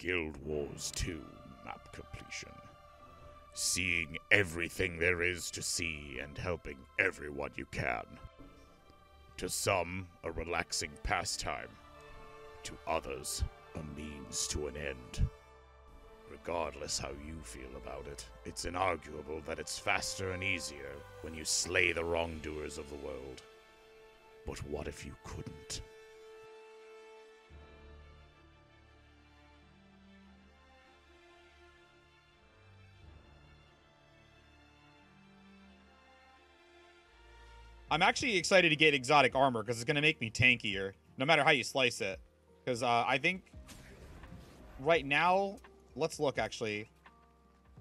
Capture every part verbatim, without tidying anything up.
Guild Wars two map completion. Seeing everything there is to see and helping everyone you can. To some, a relaxing pastime. To others, a means to an end. Regardless how you feel about it, it's inarguable that it's faster and easier when you slay the wrongdoers of the world. But what if you couldn't? I'm actually excited to get exotic armor because it's going to make me tankier, no matter how you slice it. Because uh, I think right now, let's look actually.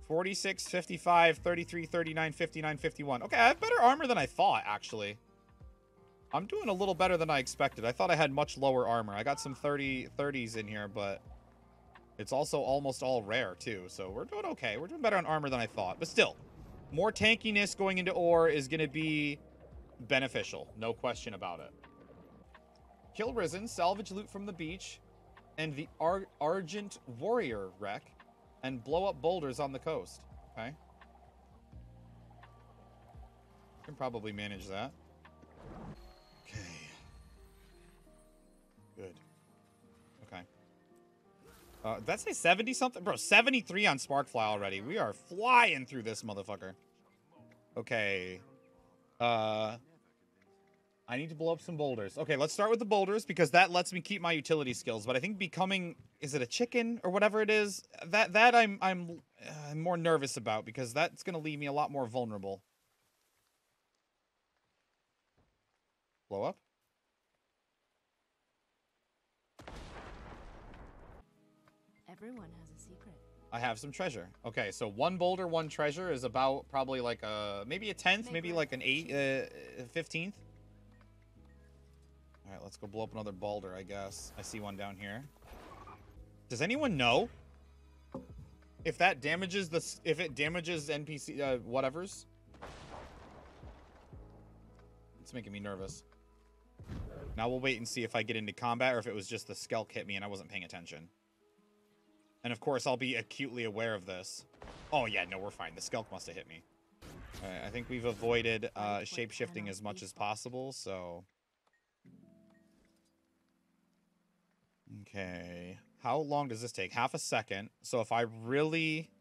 forty-six, fifty-five, thirty-three, thirty-nine, fifty-nine, fifty-one. Okay, I have better armor than I thought, actually. I'm doing a little better than I expected. I thought I had much lower armor. I got some thirty, thirties in here, but it's also almost all rare, too. So we're doing okay. We're doing better on armor than I thought. But still, more tankiness going into ore is going to be beneficial, no question about it. Kill Risen, salvage loot from the beach and the Ar Argent Warrior wreck, and blow up boulders on the coast. Okay, can probably manage that. Okay, good. Okay, uh did that say seventy something, bro? Seventy-three on Sparkfly already. We are flying through this motherfucker. Okay, uh I need to blow up some boulders. Okay, let's start with the boulders because that lets me keep my utility skills. But I think becoming, is it a chicken or whatever it is? That that I'm I'm uh, more nervous about because that's going to leave me a lot more vulnerable. Blow up. Everyone has a secret. I have some treasure. Okay, so one boulder, one treasure is about probably like a maybe a tenth, maybe like an eight, uh, fifteenth. All right, let's go blow up another boulder, I guess. I see one down here. Does anyone know if that damages the if it damages N P C uh, whatever's? It's making me nervous. Now we'll wait and see if I get into combat or if it was just the skelk hit me and I wasn't paying attention. And of course, I'll be acutely aware of this. Oh yeah, no, we're fine. The skelk must have hit me. All right, I think we've avoided uh, shape-shifting as much as possible, so. Okay, how long does this take? Half a second. So if I really,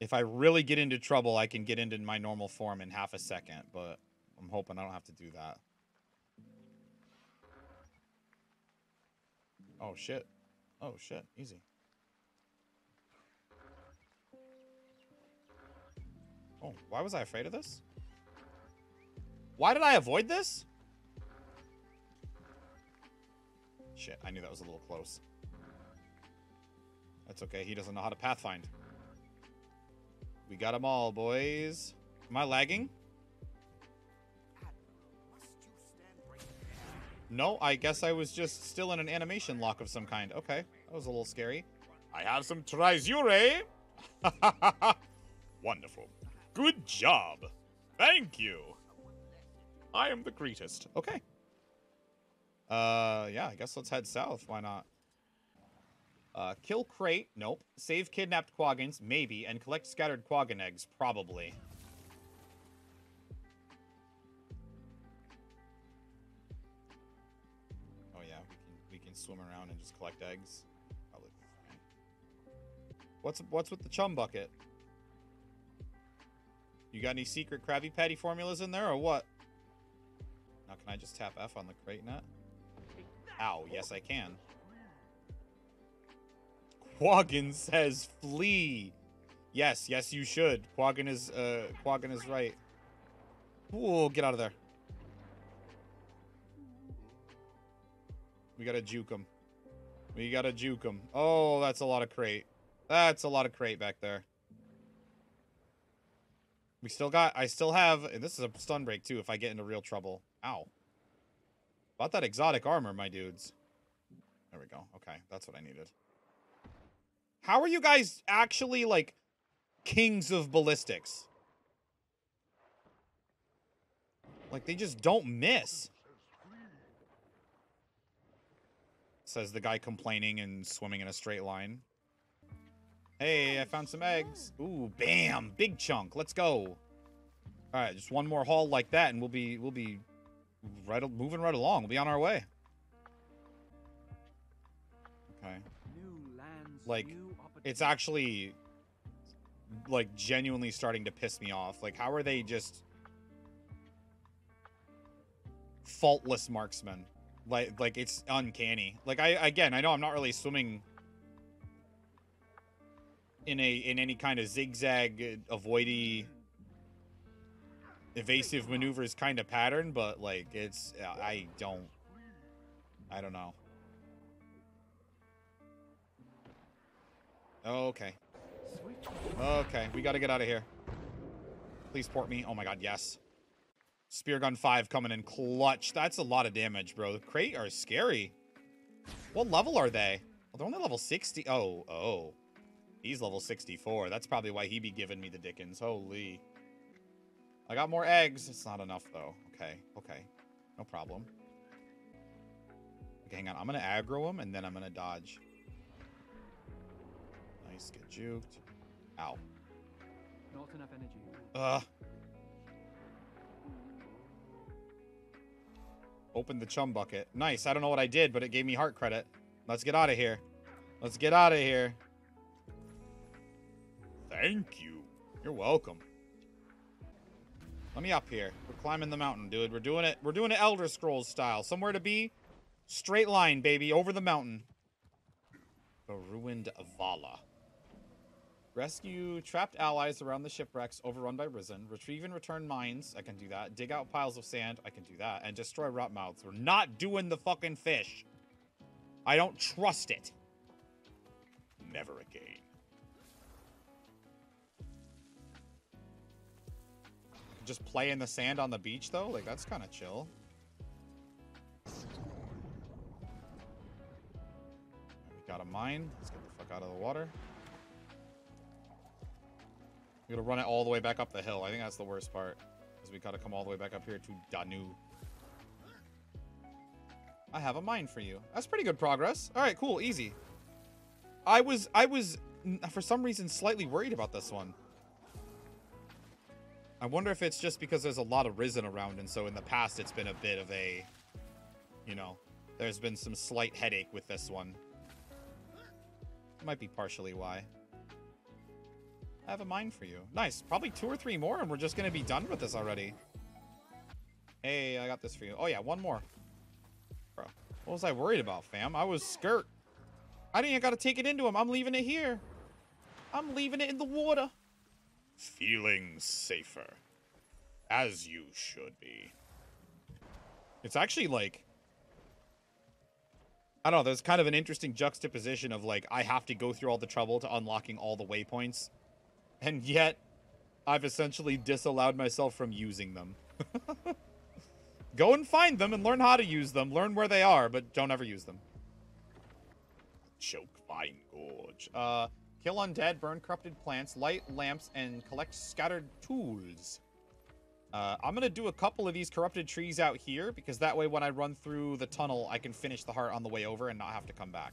if I really get into trouble, I can get into my normal form in half a second, but I'm hoping I don't have to do that. Oh shit. Oh shit. Easy. Oh, why was I afraid of this? Why did I avoid this? Shit, I knew that was a little close. That's okay. He doesn't know how to pathfind. We got them all, boys. Am I lagging? No, I guess I was just still in an animation lock of some kind. Okay, that was a little scary. I have some treasure. Wonderful. Good job. Thank you. I am the greatest. Okay. Uh, yeah, I guess let's head south. Why not? Uh, kill crate. Nope. Save kidnapped quaggans. Maybe. And collect scattered quaggan eggs. Probably. Oh, yeah. We can, we can swim around and just collect eggs. Probably. What's, what's with the chum bucket? You got any secret Krabby Patty formulas in there or what? Now, can I just tap F on the crate nut? Ow, yes I can. Quaggan says flee. Yes, yes you should. Quaggan is uh Quaggan is right. Ooh, get out of there. We gotta juke him. We gotta juke him. Oh, that's a lot of crate. That's a lot of crate back there. We still got I still have, and this is a stun break too if I get into real trouble. Ow. About that exotic armor, my dudes. There we go. Okay, that's what I needed. How are you guys actually, like, kings of ballistics? Like, they just don't miss. Says the guy complaining and swimming in a straight line. Hey, I found some eggs. Ooh, bam! Big chunk. Let's go. All right, just one more haul like that, and we'll be we'll be right moving right along. We'll be on our way. Okay. Like, it's actually like genuinely starting to piss me off. Like, how are they just faultless marksmen? Like, like it's uncanny. Like, I again, I know I'm not really swimming in a in any kind of zigzag, avoidy, evasive maneuvers kind of pattern, but like, it's I don't, I don't know. Okay. Okay, we gotta get out of here. Please port me. Oh my god, yes. Spear gun five coming in clutch. That's a lot of damage, bro. The crate are scary. What level are they? Well, they're only level sixty. Oh, oh. He's level sixty-four. That's probably why he be giving me the dickens. Holy. I got more eggs. It's not enough, though. Okay, okay. No problem. Okay, hang on. I'm gonna aggro him, and then I'm gonna dodge. Nice, get juked. Ow. Not enough energy. Uh. Open the chum bucket. Nice. I don't know what I did, but it gave me heart credit. Let's get out of here. Let's get out of here. Thank you. You're welcome. Let me up here. We're climbing the mountain, dude. We're doing it. We're doing it Elder Scrolls style. Somewhere to be. Straight line, baby. Over the mountain. The ruined Vala. Rescue trapped allies around the shipwrecks overrun by Risen. Retrieve and return mines. I can do that. Dig out piles of sand. I can do that. And destroy rot mouths. We're not doing the fucking fish. I don't trust it. Never again. Just play in the sand on the beach, though? Like, that's kind of chill. We got a mine. Let's get the fuck out of the water. We're gonna run it all the way back up the hill. I think that's the worst part, because we gotta come all the way back up here to Danu. I have a mine for you. That's pretty good progress. All right, cool, easy. I was, I was, for some reason, slightly worried about this one. I wonder if it's just because there's a lot of Risen around, and so in the past it's been a bit of a, you know, there's been some slight headache with this one. Might be partially why. I have a mine for you. Nice. Probably two or three more, and we're just going to be done with this already. Hey, I got this for you. Oh, yeah, one more. Bro, what was I worried about, fam? I was skirt. I didn't even got to take it into him. I'm leaving it here. I'm leaving it in the water. Feeling safer. As you should be. It's actually like... I don't know, there's kind of an interesting juxtaposition of, like, I have to go through all the trouble to unlocking all the waypoints. And yet, I've essentially disallowed myself from using them. Go and find them and learn how to use them. Learn where they are, but don't ever use them. Chokevine Gorge. Uh, kill undead, burn corrupted plants, light lamps, and collect scattered tools. Uh, I'm going to do a couple of these corrupted trees out here, because that way when I run through the tunnel, I can finish the heart on the way over and not have to come back.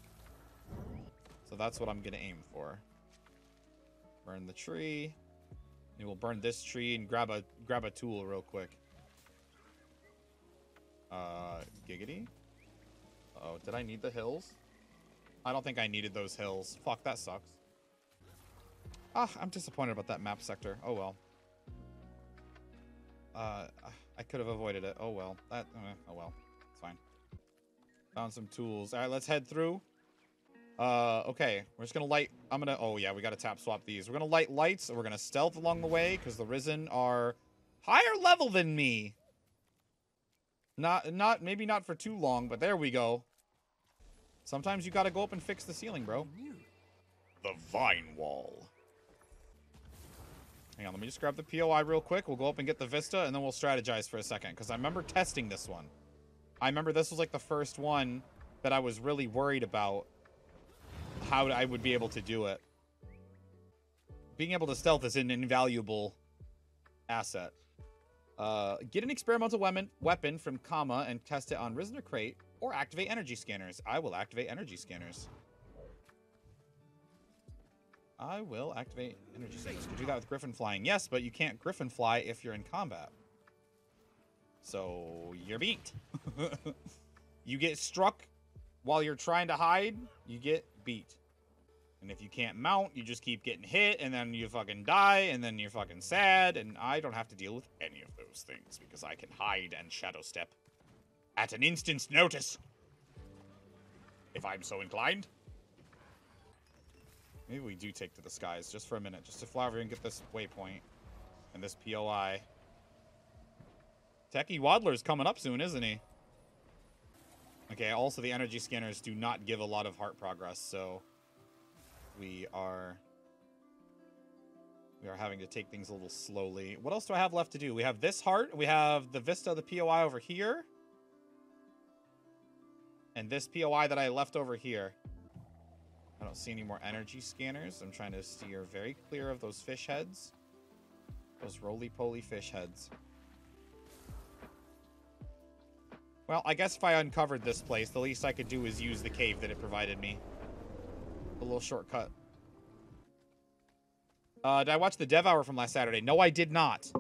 So that's what I'm going to aim for. Burn the tree. And we'll burn this tree and grab a grab a tool real quick. Uh, giggity. Uh-oh, did I need the hills? I don't think I needed those hills. Fuck, that sucks. Ah, I'm disappointed about that map sector. Oh, well. Uh, I could have avoided it. Oh, well. That, oh, well. It's fine. Found some tools. All right, let's head through. Uh, okay. We're just going to light... I'm going to... Oh, yeah. We got to tap swap these. We're going to light lights. And we're going to stealth along the way because the Risen are higher level than me. Not... not Maybe not for too long, but there we go. Sometimes you got to go up and fix the ceiling, bro. The vine wall. Hang on, let me just grab the P O I real quick. We'll go up and get the Vista, and then we'll strategize for a second. Because I remember testing this one. I remember this was like the first one that I was really worried about how I would be able to do it. Being able to stealth is an invaluable asset. Uh, get an experimental weapon, weapon from Kama and test it on Risen or Crate. Or activate energy scanners. I will activate energy scanners. I will activate energy scanners. You can do that with Griffin flying. Yes, but you can't Griffin fly if you're in combat. So you're beat. You get struck while you're trying to hide, you get beat. And if you can't mount, you just keep getting hit, and then you fucking die, and then you're fucking sad, and I don't have to deal with any of those things, because I can hide and shadow step at an instant's notice. If I'm so inclined. Maybe we do take to the skies, just for a minute, just to fly over here and get this waypoint, and this P O I. Techie Waddler's coming up soon, isn't he? Okay, also the energy scanners do not give a lot of heart progress, so... We are we are having to take things a little slowly. What else do I have left to do? We have this heart. We have the Vista, the P O I over here. And this P O I that I left over here. I don't see any more energy scanners. I'm trying to steer very clear of those fish heads. Those roly-poly fish heads. Well, I guess if I uncovered this place, the least I could do is use the cave that it provided me. A little shortcut. Uh, did I watch the Dev Hour from last Saturday? No, I did not.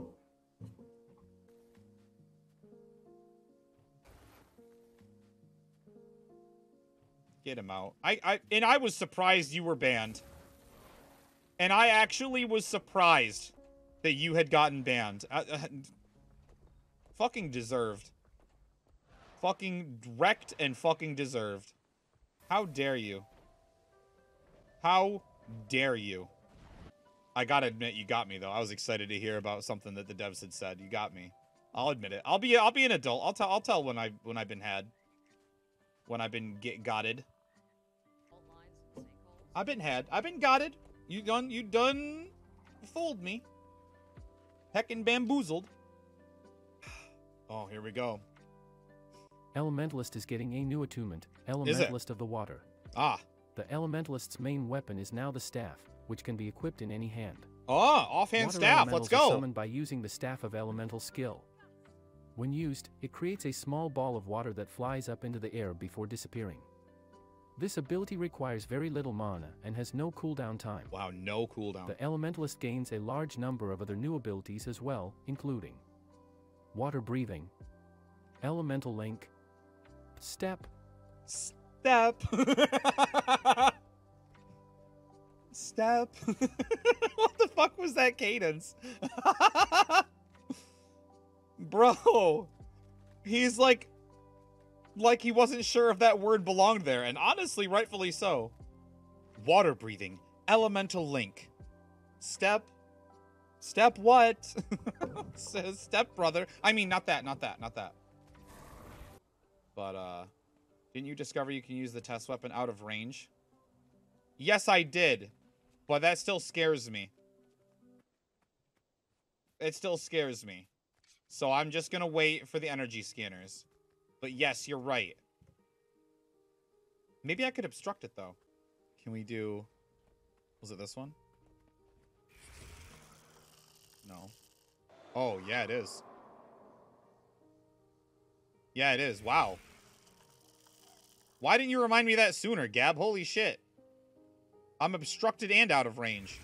Get him out. I, I, and I was surprised you were banned. And I actually was surprised that you had gotten banned. I, uh, fucking deserved. Fucking wrecked and fucking deserved. How dare you? How dare you? I gotta admit, you got me, though. I was excited to hear about something that the devs had said. You got me. I'll admit it. I'll be I'll be an adult. I'll tell I'll tell when I when I've been had. When I've been get gotted. I've been had. I've been gotted. You done you done fooled me. Heckin' bamboozled. Oh, here we go. Elementalist is getting a new attunement. Elementalist of the water. Ah. The Elementalist's main weapon is now the staff, which can be equipped in any hand. Oh, offhand water staff, let's go! Are summoned by using the staff of elemental skill. When used, it creates a small ball of water that flies up into the air before disappearing. This ability requires very little mana and has no cooldown time. Wow, no cooldown. The Elementalist gains a large number of other new abilities as well, including water breathing, elemental link, step, step. Step. Step. What the fuck was that cadence? Bro. He's like, like he wasn't sure if that word belonged there. And honestly, rightfully so. Water breathing. Elemental link. Step. Step what? Step brother. I mean, not that, not that, not that. But, uh. Didn't you discover you can use the test weapon out of range? Yes, I did. But that still scares me. It still scares me. So I'm just going to wait for the energy scanners. But yes, you're right. Maybe I could obstruct it, though. Can we do... Was it this one? No. Oh, yeah, it is. Yeah, it is. Wow. Why didn't you remind me that sooner, Gab? Holy shit. I'm obstructed and out of range.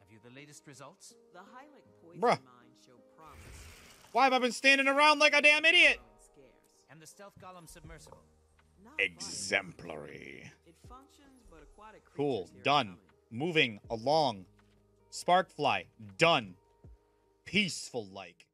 Have you the latest results? The Hylic poison mine show promise. Why have I been standing around like a damn idiot? And the stealth golem submersible. Exemplary. It functions, but aquatic creatures. Cool, done. Moving along. Sparkfly, done. Peaceful like.